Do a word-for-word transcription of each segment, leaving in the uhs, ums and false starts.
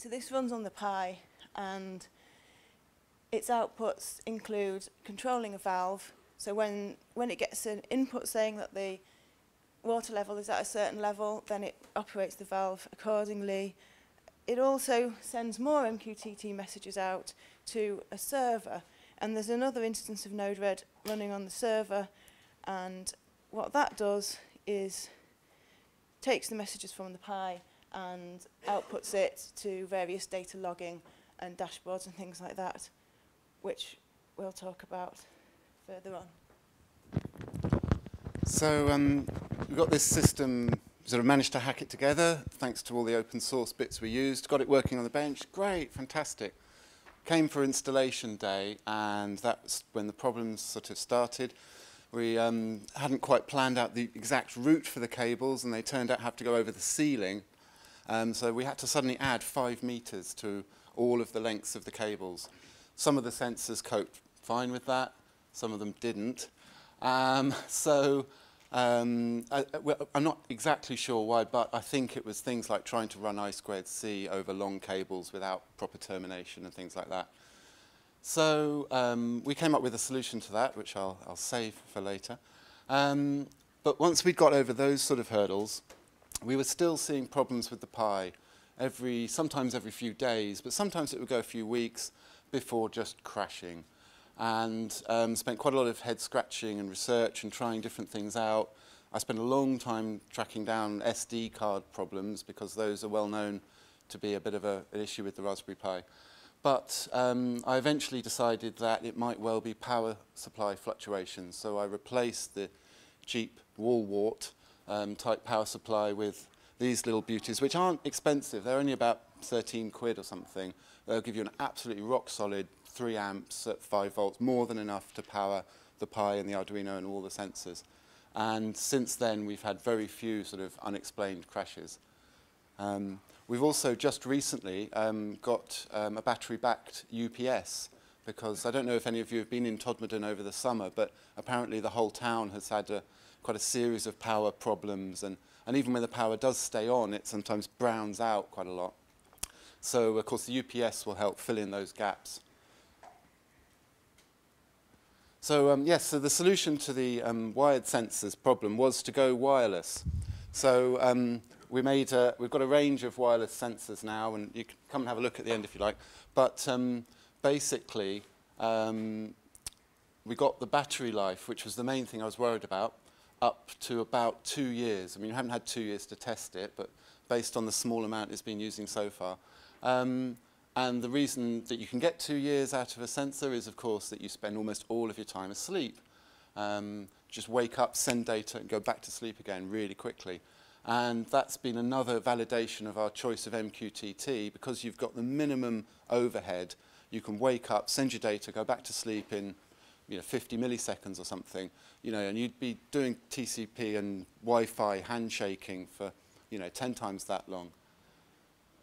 So this runs on the Pi, and its outputs include controlling a valve. So when, when it gets an input saying that the water level is at a certain level, then it operates the valve accordingly. It also sends more M Q T T messages out to a server. And there's another instance of Node-RED running on the server. And what that does is takes the messages from the Pi and outputs it to various data logging and dashboards and things like that, which we'll talk about further on. So um, we've got this system, sort of managed to hack it together, thanks to all the open source bits we used. Got it working on the bench. Great, fantastic. Came for installation day, and that's when the problems sort of started. We um, hadn't quite planned out the exact route for the cables, and they turned out to have to go over the ceiling. Um, so we had to suddenly add five meters to all of the lengths of the cables. Some of the sensors coped fine with that, some of them didn't. Um, so um, I, I'm not exactly sure why, but I think it was things like trying to run I squared C over long cables without proper termination and things like that. So um, we came up with a solution to that, which I'll, I'll save for later. Um, but once we got over those sort of hurdles, we were still seeing problems with the Pi, every, sometimes every few days, but sometimes it would go a few weeks before just crashing. And um, spent quite a lot of head scratching and research and trying different things out. I spent a long time tracking down S D card problems, because those are well known to be a bit of a, an issue with the Raspberry Pi. But um, I eventually decided that it might well be power supply fluctuations. So I replaced the cheap wall wart um, type power supply with these little beauties, which aren't expensive. They're only about thirteen quid or something. They'll give you an absolutely rock solid three amps at five volts, more than enough to power the Pi and the Arduino and all the sensors. And since then, we've had very few sort of unexplained crashes. Um, We've also just recently um, got um, a battery-backed U P S, because I don't know if any of you have been in Todmorden over the summer, but apparently the whole town has had a, quite a series of power problems, and, and even when the power does stay on, it sometimes browns out quite a lot. So, of course, the U P S will help fill in those gaps. So, um, yes, so the solution to the um, wired sensors problem was to go wireless. So. Um, We made a, we've got a range of wireless sensors now, and you can come and have a look at the end if you like. But um, basically, um, we got the battery life, which was the main thing I was worried about, up to about two years. I mean, you haven't had two years to test it, but based on the small amount it's been using so far. Um, and the reason that you can get two years out of a sensor is, of course, that you spend almost all of your time asleep. Um, just wake up, send data, and go back to sleep again really quickly. And that's been another validation of our choice of M Q T T, because you've got the minimum overhead. You can wake up, send your data, go back to sleep in you know, fifty milliseconds or something, you know, and you'd be doing T C P and Wi-Fi handshaking for you know, ten times that long.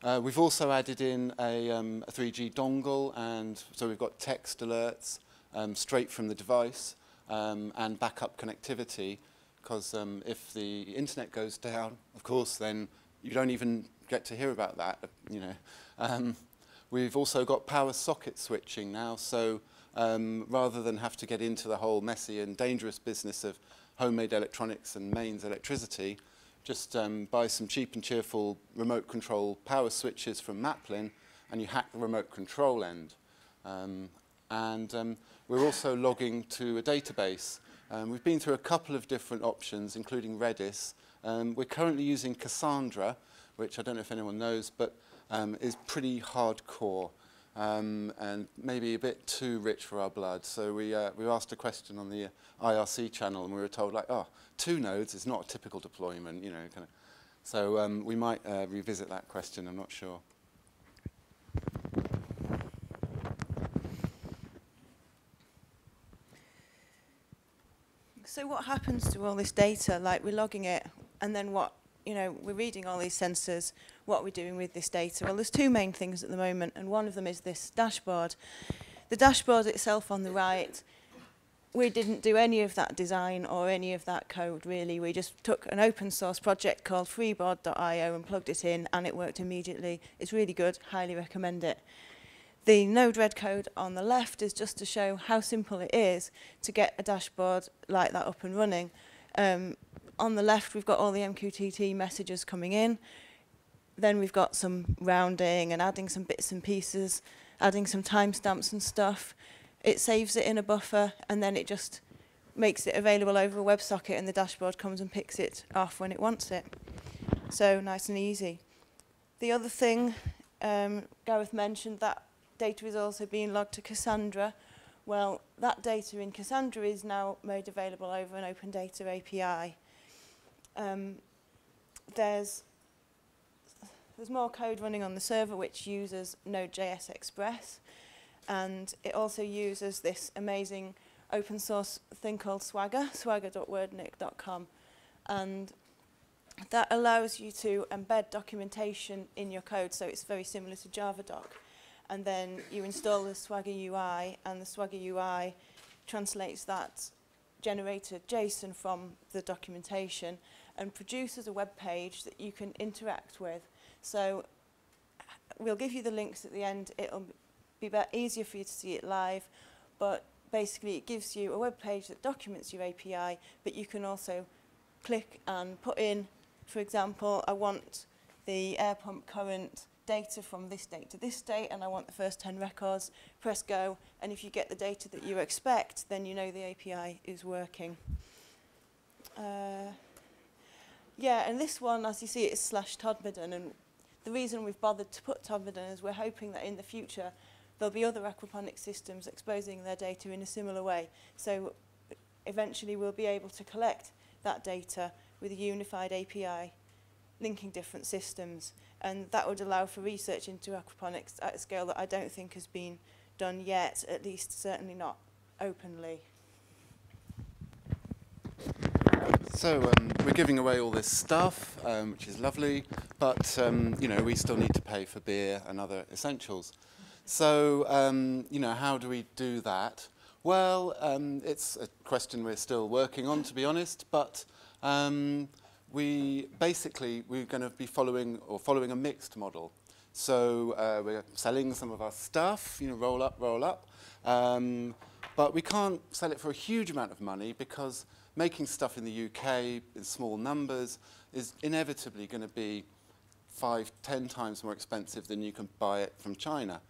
Uh, we've also added in a, um, a three G dongle, and so we've got text alerts um, straight from the device um, and backup connectivity. Because um, if the internet goes down, of course, then you don't even get to hear about that. You know, um, we've also got power socket switching now. So um, rather than have to get into the whole messy and dangerous business of homemade electronics and mains electricity, just um, buy some cheap and cheerful remote control power switches from Maplin, and you hack the remote control end. Um, and um, we're also logging to a database. Um, we've been through a couple of different options, including Redis. Um, we're currently using Cassandra, which I don't know if anyone knows, but um, is pretty hardcore um, and maybe a bit too rich for our blood. So we, uh, we asked a question on the I R C channel, and we were told, like, oh, two nodes is not a typical deployment, you know. Kind of. So um, we might uh, revisit that question, I'm not sure. So what happens to all this data? Like, we're logging it, and then what, you know, we're reading all these sensors, what we're doing with this data. Well, there's two main things at the moment, and one of them is this dashboard. The dashboard itself on the right we didn't do any of that design or any of that code, really. We just took an open source project called freeboard dot i o and plugged it in, and it worked immediately. It's really good. Highly recommend it. The Node-RED code on the left is just to show how simple it is to get a dashboard like that up and running. Um, on the left, we've got all the M Q T T messages coming in. Then we've got some rounding and adding some bits and pieces, adding some timestamps and stuff. It saves it in a buffer, and then it just makes it available over a WebSocket, and the dashboard comes and picks it off when it wants it. So nice and easy. The other thing, um, Gareth mentioned that data is also being logged to Cassandra. Well, that data in Cassandra is now made available over an Open Data A P I. Um, there's, there's more code running on the server which uses Node.js Express, and it also uses this amazing open source thing called Swagger, swagger dot wordnik dot com, and that allows you to embed documentation in your code, so it's very similar to Javadoc. And then you install the Swagger U I, and the Swagger U I translates that generated JSON from the documentation and produces a web page that you can interact with. So we'll give you the links at the end. It'll be easier for you to see it live, but basically it gives you a web page that documents your A P I, but you can also click and put in, for example, I want the air pump current data from this date to this date, and I want the first ten records, press go, and if you get the data that you expect, then you know the A P I is working. Uh, yeah, and this one, as you see, it's slash Todmorden, and the reason we've bothered to put Todmorden is we're hoping that in the future there'll be other aquaponic systems exposing their data in a similar way. So eventually we'll be able to collect that data with a unified A P I linking different systems, and that would allow for research into aquaponics at a scale that I don't think has been done yet, at least certainly not openly. So um, we're giving away all this stuff, um, which is lovely, but um, you know, we still need to pay for beer and other essentials. So um, you know, how do we do that? Well, um, it's a question we're still working on, to be honest, but um, We basically, we're going to be following or following a mixed model. So uh, we're selling some of our stuff, you know, roll up, roll up. Um, but we can't sell it for a huge amount of money because making stuff in the U K in small numbers is inevitably going to be five, ten times more expensive than you can buy it from China.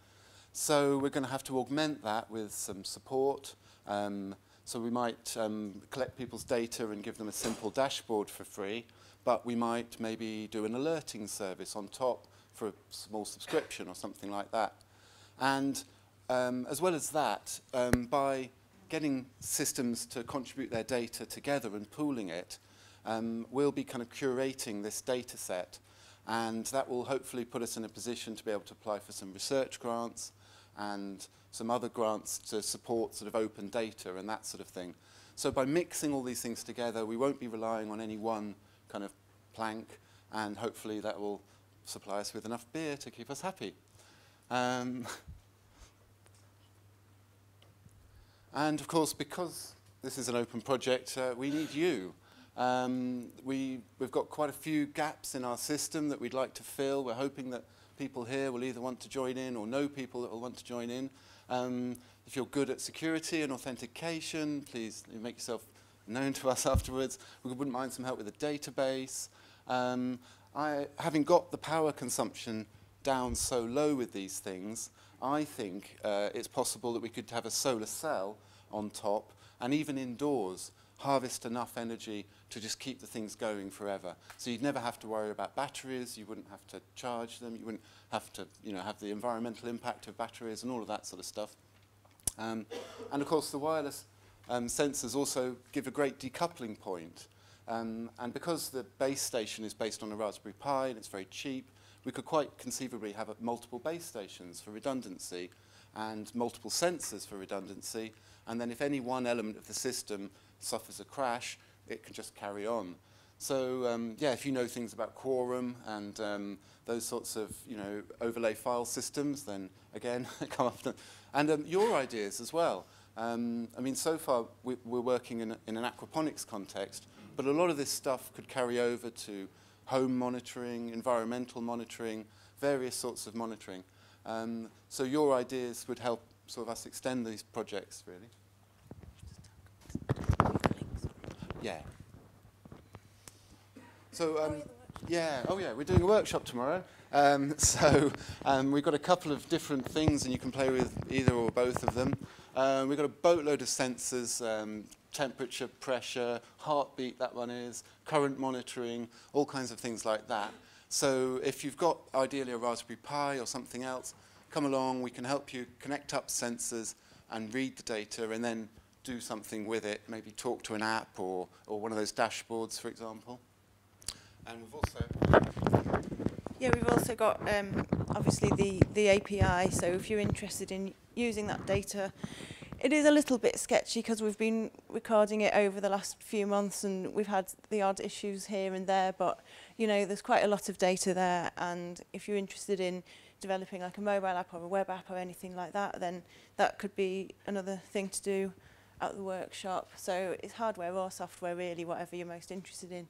So we're going to have to augment that with some support. Um, So we might um, collect people's data and give them a simple dashboard for free, but we might maybe do an alerting service on top for a small subscription or something like that. And um, as well as that, um, by getting systems to contribute their data together and pooling it, um, we'll be kind of curating this data set, and that will hopefully put us in a position to be able to apply for some research grants and some other grants to support sort of open data and that sort of thing. So by mixing all these things together, we won't be relying on any one kind of plank, and hopefully that will supply us with enough beer to keep us happy. Um, and of course, because this is an open project, uh, we need you. Um, we, we've got quite a few gaps in our system that we'd like to fill. We're hoping that people here will either want to join in or know people that will want to join in. Um, if you're good at security and authentication, please make yourself known to us afterwards. We wouldn't mind some help with the database. Um, I, having got the power consumption down so low with these things, I think uh, it's possible that we could have a solar cell on top, and even indoors, harvest enough energy to just keep the things going forever. So you'd never have to worry about batteries, you wouldn't have to charge them, you wouldn't have to, you know, have the environmental impact of batteries and all of that sort of stuff. Um, and of course the wireless um, sensors also give a great decoupling point. Um, and because the base station is based on a Raspberry Pi and it's very cheap, we could quite conceivably have uh, multiple base stations for redundancy and multiple sensors for redundancy. And then if any one element of the system suffers a crash, it can just carry on. So um, yeah, if you know things about quorum and um, those sorts of, you know, overlay file systems, then again, come after. And um, your ideas as well. Um, I mean, so far, we, we're working in, a, in an aquaponics context, but a lot of this stuff could carry over to home monitoring, environmental monitoring, various sorts of monitoring. Um, so your ideas would help sort of us extend these projects, really. Yeah. So, um, yeah, oh yeah, we're doing a workshop tomorrow. Um, so um, we've got a couple of different things, and you can play with either or both of them. Uh, we've got a boatload of sensors, um, temperature, pressure, heartbeat, that one is, current monitoring, all kinds of things like that. So if you've got, ideally, a Raspberry Pi or something else, come along, we can help you connect up sensors and read the data and then do something with it, maybe talk to an app or, or one of those dashboards, for example. And we've also... Yeah, we've also got, um, obviously, the, the A P I, so if you're interested in using that data, it is a little bit sketchy because we've been recording it over the last few months and we've had the odd issues here and there, but, you know, there's quite a lot of data there, and if you're interested in developing like a mobile app or a web app or anything like that, then that could be another thing to do at the workshop. So it's hardware or software, really, whatever you're most interested in.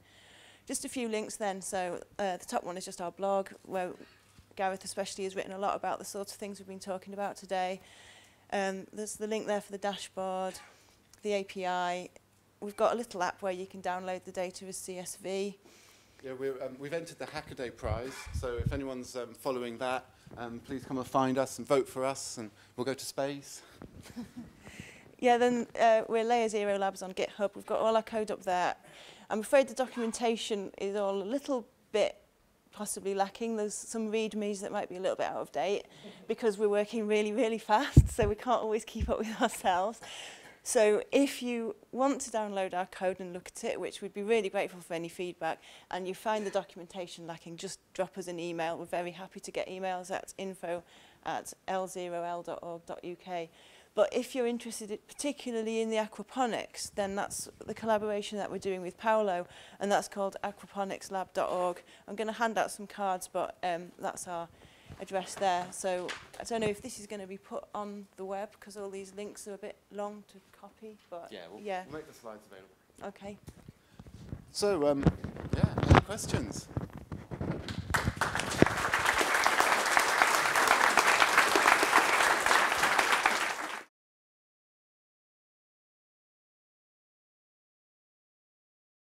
Just a few links then, so uh, the top one is just our blog, where Gareth especially has written a lot about the sorts of things we've been talking about today. Um, there's the link there for the dashboard, the A P I. We've got a little app where you can download the data as C S V. Yeah, we're, um, we've entered the Hackaday Prize, so if anyone's um, following that, um, please come and find us and vote for us, and we'll go to space. Yeah, then uh, we're Layer Zero Labs on GitHub. We've got all our code up there. I'm afraid the documentation is all a little bit possibly lacking. There's some readmes that might be a little bit out of date because we're working really, really fast, so we can't always keep up with ourselves. So if you want to download our code and look at it, which we'd be really grateful for any feedback, and you find the documentation lacking, just drop us an email. We're very happy to get emails at info at l zero l dot org dot u k. But if you're interested in, particularly in the aquaponics, then that's the collaboration that we're doing with Paolo, and that's called aquaponics lab dot org. I'm going to hand out some cards, but um, that's our address there. So I don't know if this is going to be put on the web, because all these links are a bit long to copy. But yeah, we'll, yeah. we'll make the slides available. Okay. So, um, yeah, any questions?